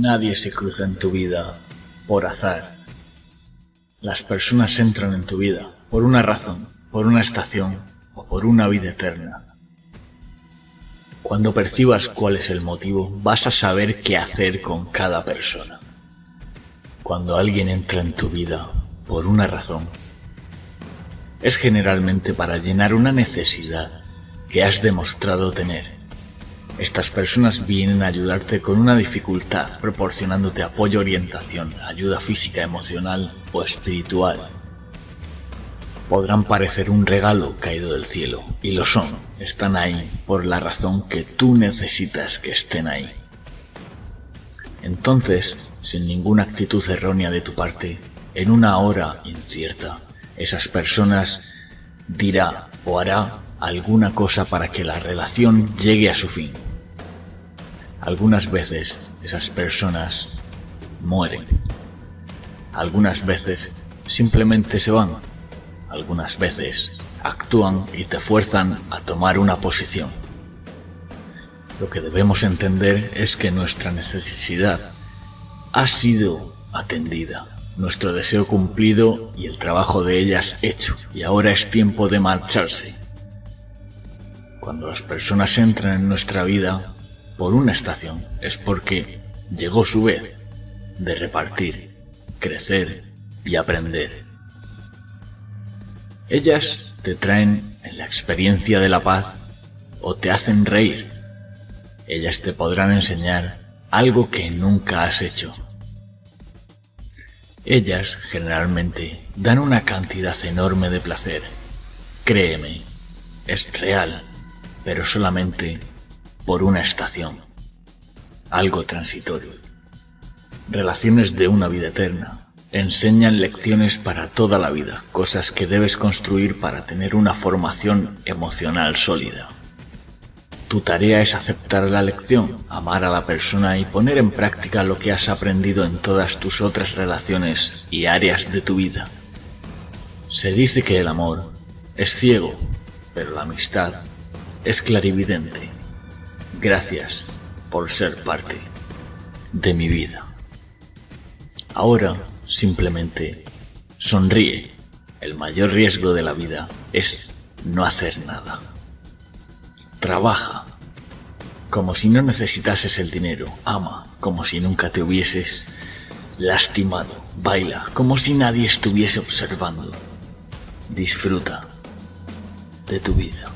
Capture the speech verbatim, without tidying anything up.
Nadie se cruza en tu vida por azar. Las personas entran en tu vida por una razón, por una estación o por una vida eterna. Cuando percibas cuál es el motivo, vas a saber qué hacer con cada persona. Cuando alguien entra en tu vida por una razón, es generalmente para llenar una necesidad que has demostrado tener. Estas personas vienen a ayudarte con una dificultad, proporcionándote apoyo, orientación, ayuda física, emocional o espiritual. Podrán parecer un regalo caído del cielo, y lo son. Están ahí por la razón que tú necesitas que estén ahí. Entonces, sin ninguna actitud errónea de tu parte, en una hora incierta, esas personas dirá o hará alguna cosa para que la relación llegue a su fin. Algunas veces esas personas mueren. Algunas veces simplemente se van. Algunas veces actúan y te fuerzan a tomar una posición. Lo que debemos entender es que nuestra necesidad ha sido atendida, nuestro deseo cumplido y el trabajo de ellas hecho, y ahora es tiempo de marcharse. Cuando las personas entran en nuestra vida por una estación, es porque llegó su vez de repartir, crecer y aprender. Ellas te traen en la experiencia de la paz o te hacen reír. Ellas te podrán enseñar algo que nunca has hecho. Ellas generalmente dan una cantidad enorme de placer. Créeme, es real, pero solamente por una estación, algo transitorio. Relaciones de una vida eterna. Enseñan lecciones para toda la vida, cosas que debes construir para tener una formación emocional sólida. Tu tarea es aceptar la lección, amar a la persona y poner en práctica lo que has aprendido en todas tus otras relaciones y áreas de tu vida. Se dice que el amor es ciego, pero la amistad es clarividente. Gracias por ser parte de mi vida. Ahora, simplemente sonríe. El mayor riesgo de la vida es no hacer nada. Trabaja como si no necesitases el dinero. Ama como si nunca te hubieses lastimado. Baila como si nadie estuviese observando. Disfruta de tu vida.